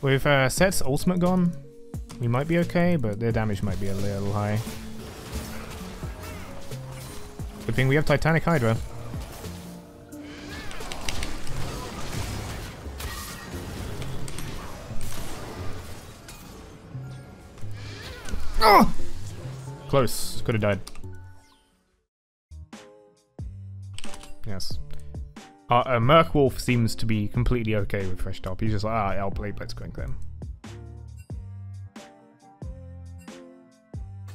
With Sett's ultimate gone, we might be okay, but their damage might be a little high. Good thing we have Titanic Hydra. Oh! Close. Could have died. Yes. Merc Wolf seems to be completely okay with Fresh Top. He's just like, ah, I'll play Blitzcrank then.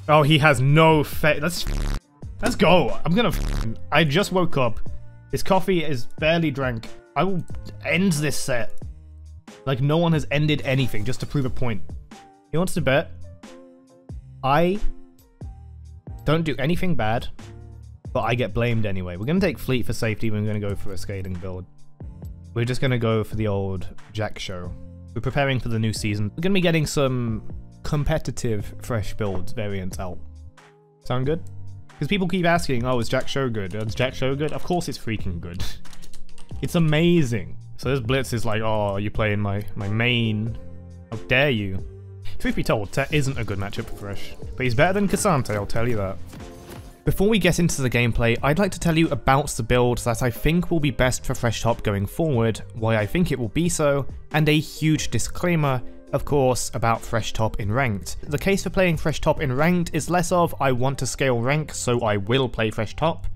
Oh, he has no faith. Let's go. I'm gonna. I just woke up. His coffee is barely drank. I will end this set. Like no one has ended anything just to prove a point. He wants to bet. I don't do anything bad, but I get blamed anyway. We're gonna take Fleet for safety. We're gonna go for a scaling build. We're just gonna go for the old Jak'Sho. We're preparing for the new season. We're gonna be getting some competitive fresh builds variants out. Sound good? Because people keep asking, oh, is Jak'Sho good? Is Jak'Sho good? Of course it's freaking good. It's amazing. So this Blitz is like, oh, you're playing my main. How dare you? Truth be told, Tet isn't a good matchup for Thresh, but he's better than K'Sante, I'll tell you that. Before we get into the gameplay, I'd like to tell you about the builds that I think will be best for Fresh Top going forward, why I think it will be so, and a huge disclaimer, of course, about Fresh Top in Ranked. The case for playing Fresh Top in Ranked is less of, I want to scale rank, so I will play Fresh Top,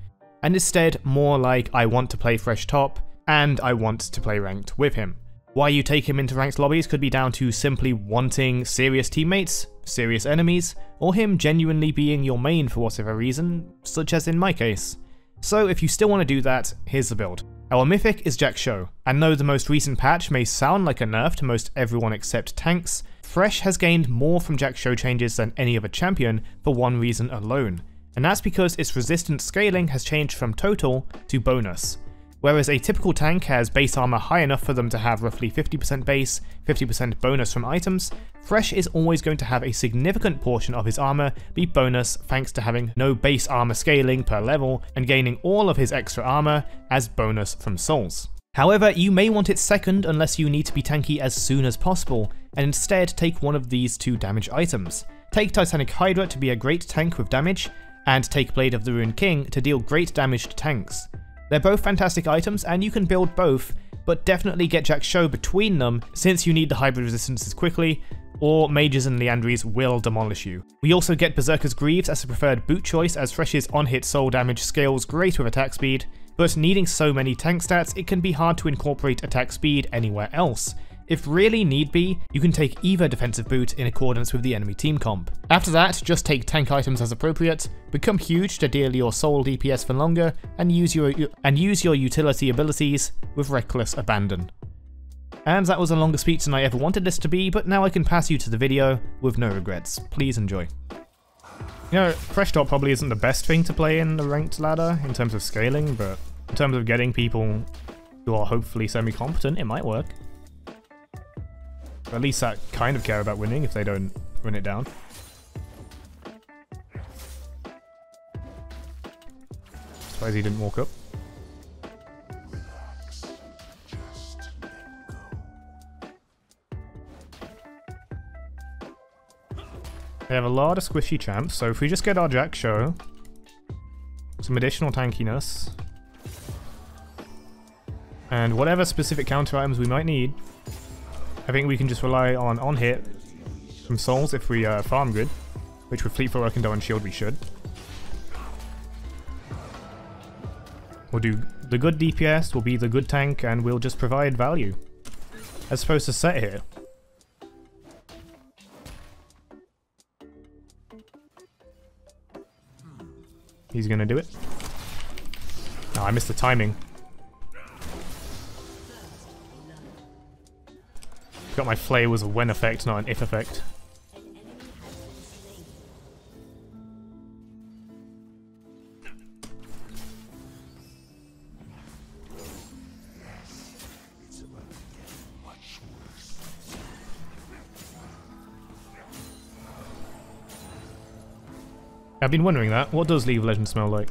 and instead more like, I want to play Fresh Top, and I want to play Ranked with him. Why you take him into ranked lobbies could be down to simply wanting serious teammates, serious enemies, or him genuinely being your main for whatever reason, such as in my case. So if you still want to do that, here's the build. Our mythic is Jak'Sho, and though the most recent patch may sound like a nerf to most everyone except tanks, Thresh has gained more from Jak'Sho changes than any other champion for one reason alone, and that's because its resistance scaling has changed from total to bonus. Whereas a typical tank has base armor high enough for them to have roughly 50% base, 50% bonus from items, Thresh is always going to have a significant portion of his armor be bonus thanks to having no base armor scaling per level and gaining all of his extra armor as bonus from souls. However, you may want it second unless you need to be tanky as soon as possible, and instead take one of these two damage items. Take Titanic Hydra to be a great tank with damage, and take Blade of the Ruined King to deal great damage to tanks. They're both fantastic items and you can build both, but definitely get Jak'Sho between them since you need the hybrid resistances quickly, or Mages and Liandries will demolish you. We also get Berserker's Greaves as a preferred boot choice as Thresh's on-hit soul damage scales great with attack speed, but needing so many tank stats it can be hard to incorporate attack speed anywhere else. If really need be, you can take either defensive boot in accordance with the enemy team comp. After that, just take tank items as appropriate, become huge to deal your soul DPS for longer, and use your utility abilities with reckless abandon. And that was a longer speech than I ever wanted this to be, but now I can pass you to the video with no regrets. Please enjoy. You know, Fresh Top probably isn't the best thing to play in the ranked ladder in terms of scaling, but in terms of getting people who are hopefully semi-competent, it might work. At least that kind of care about winning if they don't win it down. Surprised he didn't walk up. They have a lot of squishy champs, so if we just get our Jak'Sho, some additional tankiness, and whatever specific counter items we might need, I think we can just rely on hit from souls if we farm good, which with Fleet for Work and Doran's Shield we should. We'll do the good DPS, we'll be the good tank, and we'll just provide value. As opposed to Sett here. He's gonna do it. Oh, I missed the timing. Got my flay was a when effect, not an if effect. I've been wondering that. What does League of Legends smell like?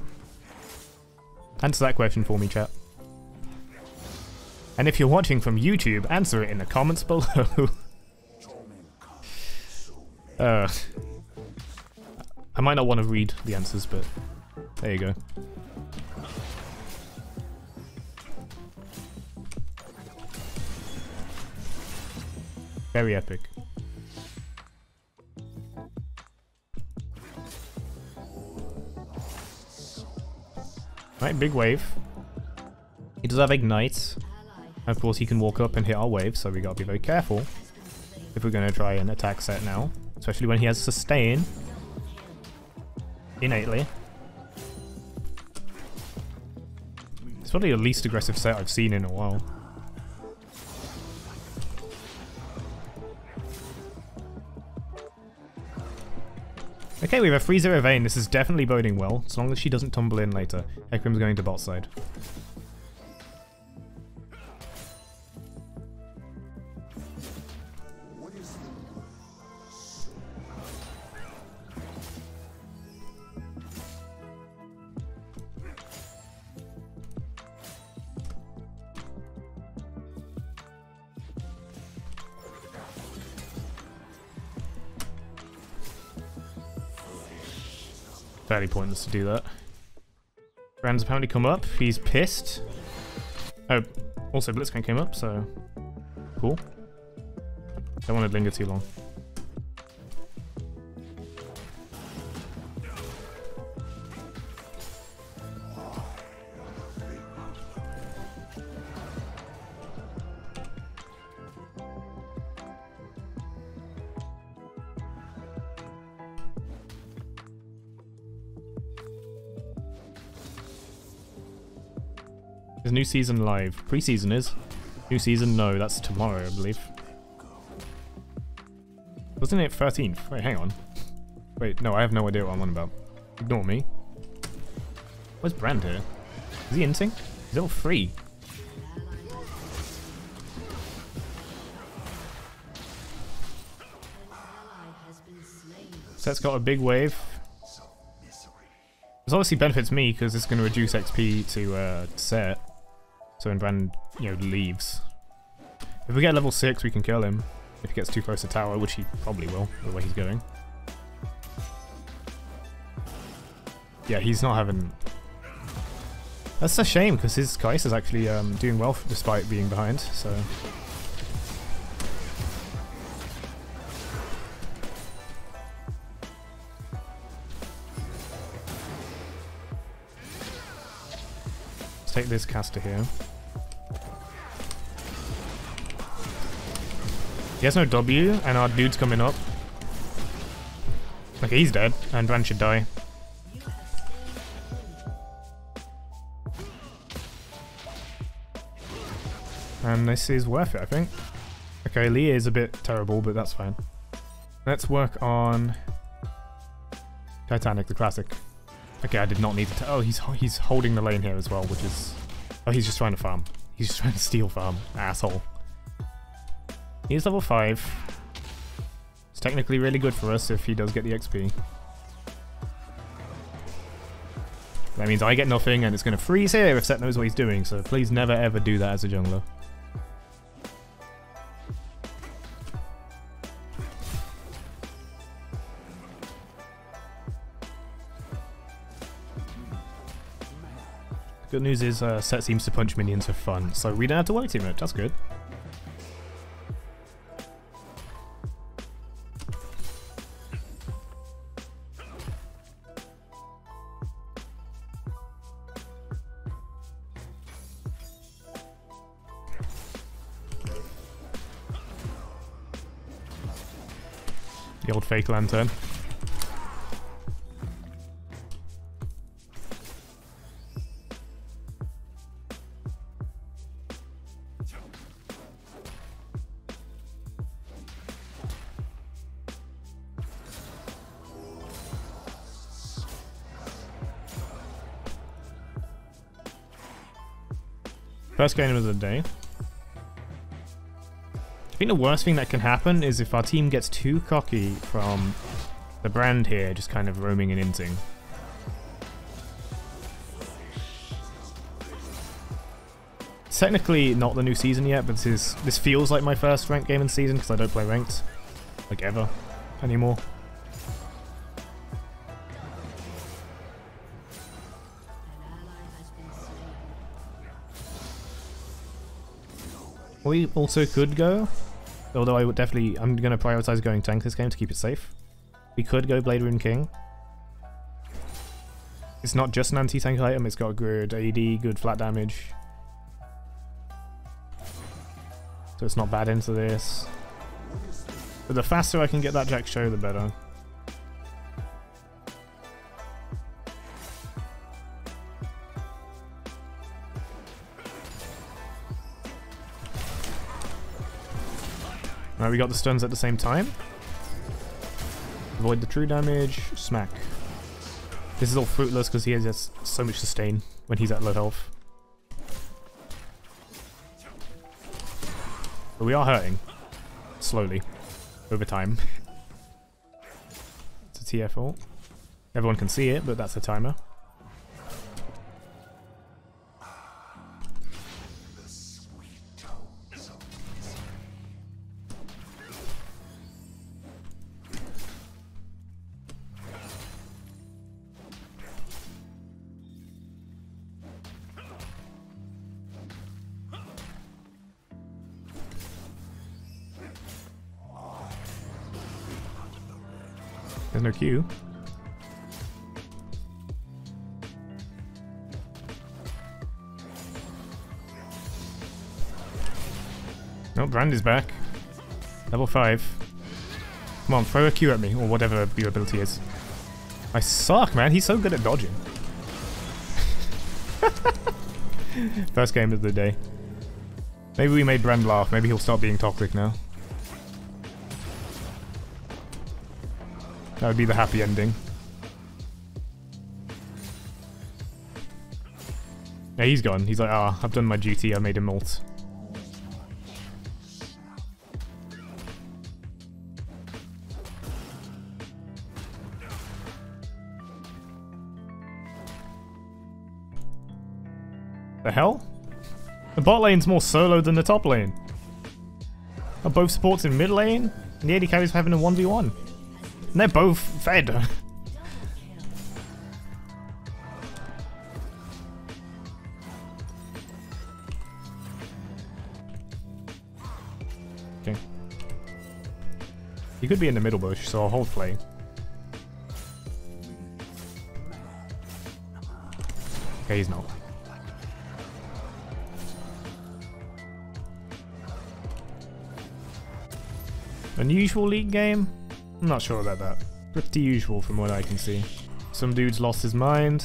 Answer that question for me, chat. And if you're watching from YouTube, answer it in the comments below. I might not want to read the answers, but there you go. Very epic. Right, big wave. He does have ignite. And of course he can walk up and hit our wave, so we gotta be very careful if we're gonna try and attack Sett now. Especially when he has sustain innately. It's probably the least aggressive Sett I've seen in a while. Okay, we have a 3-0 Vayne. This is definitely boding well, as long as she doesn't tumble in later. Ekrim's going to bot side. Fairly pointless to do that. Brand's apparently come up. He's pissed. Oh, also Blitzcrank came up, so cool. Don't want to linger too long. New season live. Pre-season is. New season, no, that's tomorrow, I believe. Wasn't it 13th? Wait, hang on. Wait, no, I have no idea what I'm on about. Ignore me. Where's Brand here? Is he in sync? He's all free. Sett's got a big wave. This obviously benefits me because it's going to reduce XP to Sett. So when Brand, you know, leaves. If we get level 6, we can kill him. If he gets too close to tower, which he probably will, the way he's going. Yeah, he's not having... That's a shame, because his Kaisa is actually doing well despite being behind, so... Let's take this caster here. He has no W, and our dude's coming up. Okay, he's dead, and Brand should die. And this is worth it, I think. Okay, Lee is a bit terrible, but that's fine. Let's work on Titanic, the classic. Okay, I did not need to. Oh, he's holding the lane here as well, which is... Oh, he's just trying to farm. He's just trying to steal farm. Asshole. He's level 5. It's technically really good for us if he does get the XP. That means I get nothing and it's going to freeze here if Sett knows what he's doing, so please never ever do that as a jungler. Good news is Sett seems to punch minions for fun, so we don't have to worry too much, that's good. The old fake lantern. First game of the day. I think the worst thing that can happen is if our team gets too cocky from the Brand here, just kind of roaming and inting. It's technically not the new season yet, but this feels like my first ranked game in the season because I don't play ranked, like, ever anymore. We also could go, although I would definitely, I'm going to prioritize going tank this game to keep it safe. We could go Blade Ruined King. It's not just an anti-tank item, it's got good AD, good flat damage. So it's not bad into this. But the faster I can get that Jak'Sho, the better. Alright, we got the stuns at the same time. Avoid the true damage. Smack. This is all fruitless because he has so much sustain when he's at low health. But we are hurting. Slowly. Over time. It's a TF ult. Everyone can see it, but that's a timer. There's no Q. Oh, Brand is back. Level 5. Come on, throw a Q at me, or whatever your ability is. I suck, man. He's so good at dodging. First game of the day. Maybe we made Brand laugh. Maybe he'll start being toxic now. That would be the happy ending. Yeah, he's gone. He's like, ah, I've done my duty. I made him ult. The hell? The bot lane's more solo than the top lane. Are both supports in mid lane? And the AD carries having a 1v1. And they're both fed. Okay. He could be in the middle bush, so I'll hold play. Okay, he's not. Unusual League game? I'm not sure about that. Pretty usual from what I can see. Some dude's lost his mind.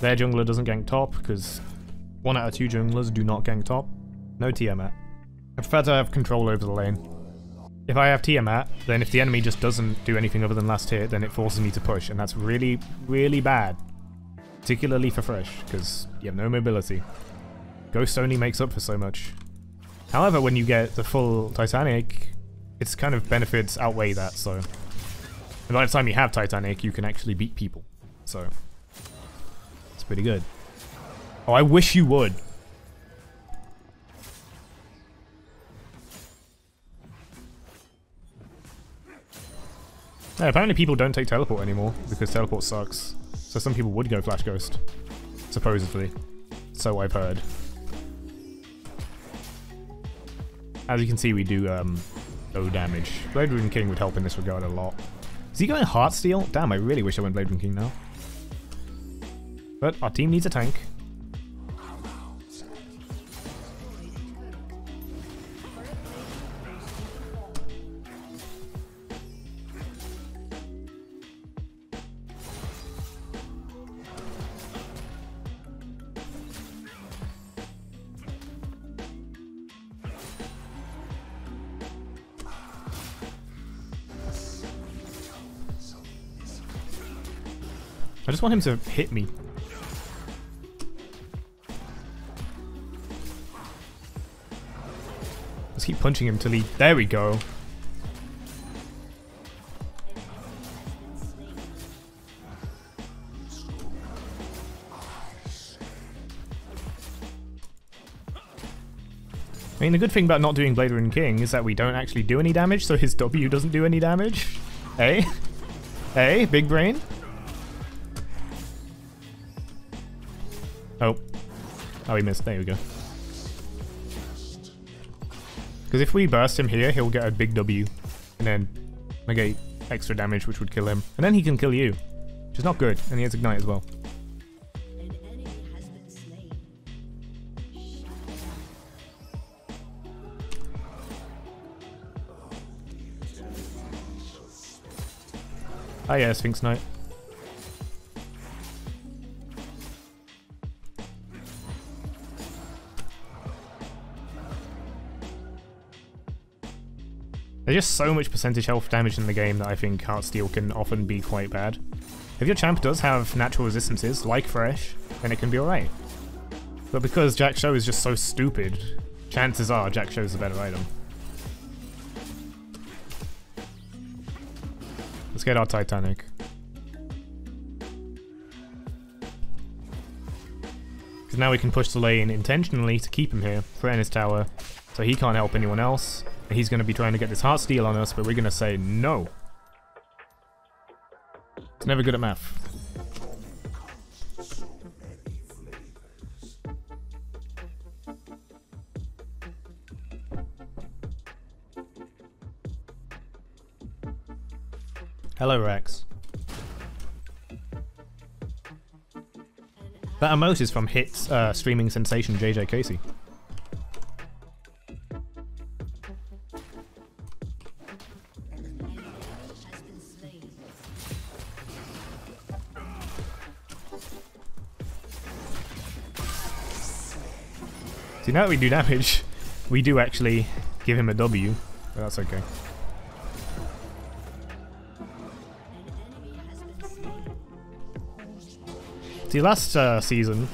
Their jungler doesn't gank top, because 1 out of 2 junglers do not gank top. No Tiamat. I prefer to have control over the lane. If I have Tiamat, then if the enemy just doesn't do anything other than last hit, then it forces me to push, and that's really, really bad. Particularly for Thresh, because you have no mobility. Ghost only makes up for so much. However, when you get the full Titanic, its kind of benefits outweigh that, so... And by the time you have Titanic, you can actually beat people. So, it's pretty good. Oh, I wish you would. Yeah, apparently people don't take teleport anymore because teleport sucks. So some people would go Flash Ghost, supposedly. So I've heard. As you can see, we do low damage. Blade Ruined King would help in this regard a lot. Is he going Heartsteel? Damn, I really wish I went Blade Ruined King now. But our team needs a tank. I just want him to hit me. Let's keep punching him till he... There we go. I mean, the good thing about not doing Blade Ruined King is that we don't actually do any damage, so his W doesn't do any damage. Hey? Hey, big brain? Oh, he missed. There we go. Because if we burst him here, he'll get a big W and then negate extra damage, which would kill him. And then he can kill you, which is not good. And he has Ignite as well. Oh yeah, Sphinx Knight. There's just so much percentage health damage in the game that I think Heartsteel can often be quite bad. If your champ does have natural resistances, like Thresh, then it can be alright. But because Jak'Sho is just so stupid, chances are Jak'Sho is a better item. Let's get our Titanic. Because now we can push the lane intentionally to keep him here, threaten his tower, so he can't help anyone else. And he's going to be trying to get this Heartsteel on us, but we're going to say no. It's never good at math. Hello, Rex. That emote is from Hit's streaming sensation JJ Casey. See, now that we do damage, we do actually give him a W, but that's okay. See, last season,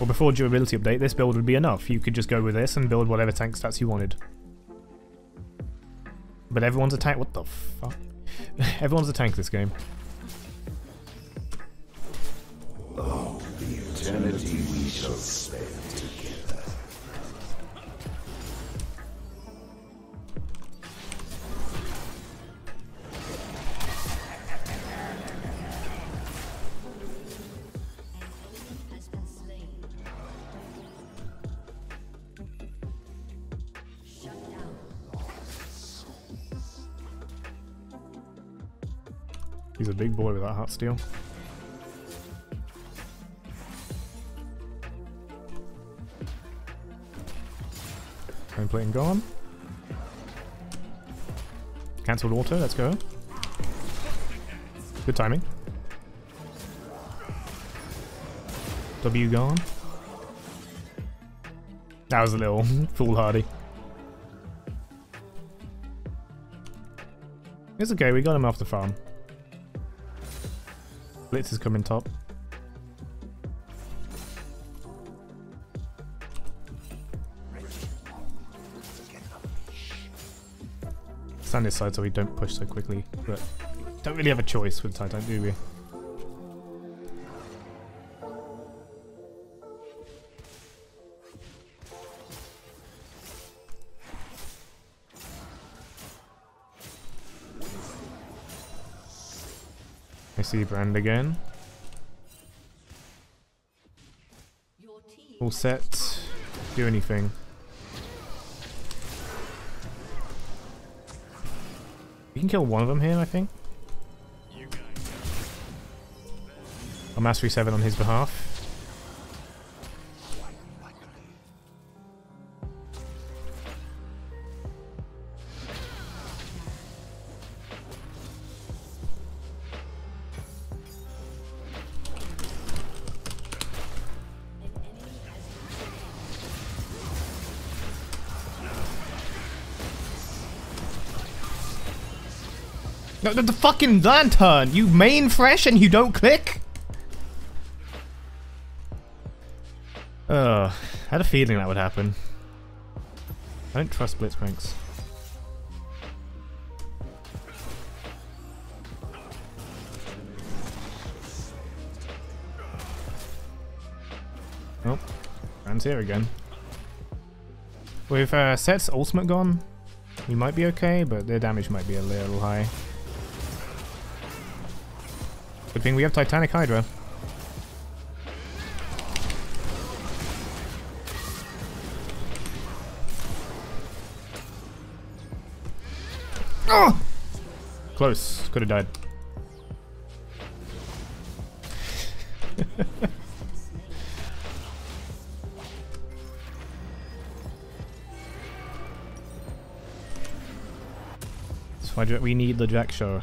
or before durability update, this build would be enough. You could just go with this and build whatever tank stats you wanted. But everyone's a tank. What the fuck? Everyone's a tank this game. Oh, the eternity we shall spend together. He's a big boy with that Heartsteel. Home plate and gone. Cancelled auto, let's go. Good timing. W gone. That was a little foolhardy. It's okay, we got him off the farm. Blitz is coming top. Stand this side so we don't push so quickly, but don't really have a choice with Titan, do we? I see Brand again. All set. Do anything. We can kill one of them here, I think. A Mastery 7 on his behalf. The fucking lantern! You main Thresh and you don't click? Ugh, I had a feeling that would happen. I don't trust Blitzcranks. Oh, Brand's here again. With Sett's ultimate gone, we might be okay, but their damage might be a little high. Good thing we have Titanic Hydra. Oh! Close. Could have died. That's why we need the Jak'Sho.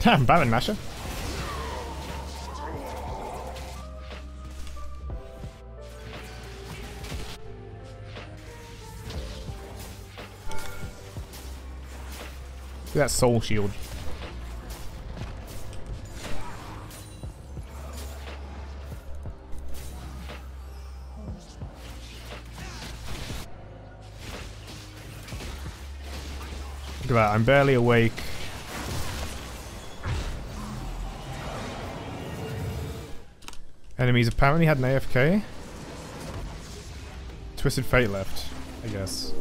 Damn, Baron Masher. Look at that soul shield. Look at that, I'm barely awake. Enemies apparently had an AFK. Twisted Fate left, I guess.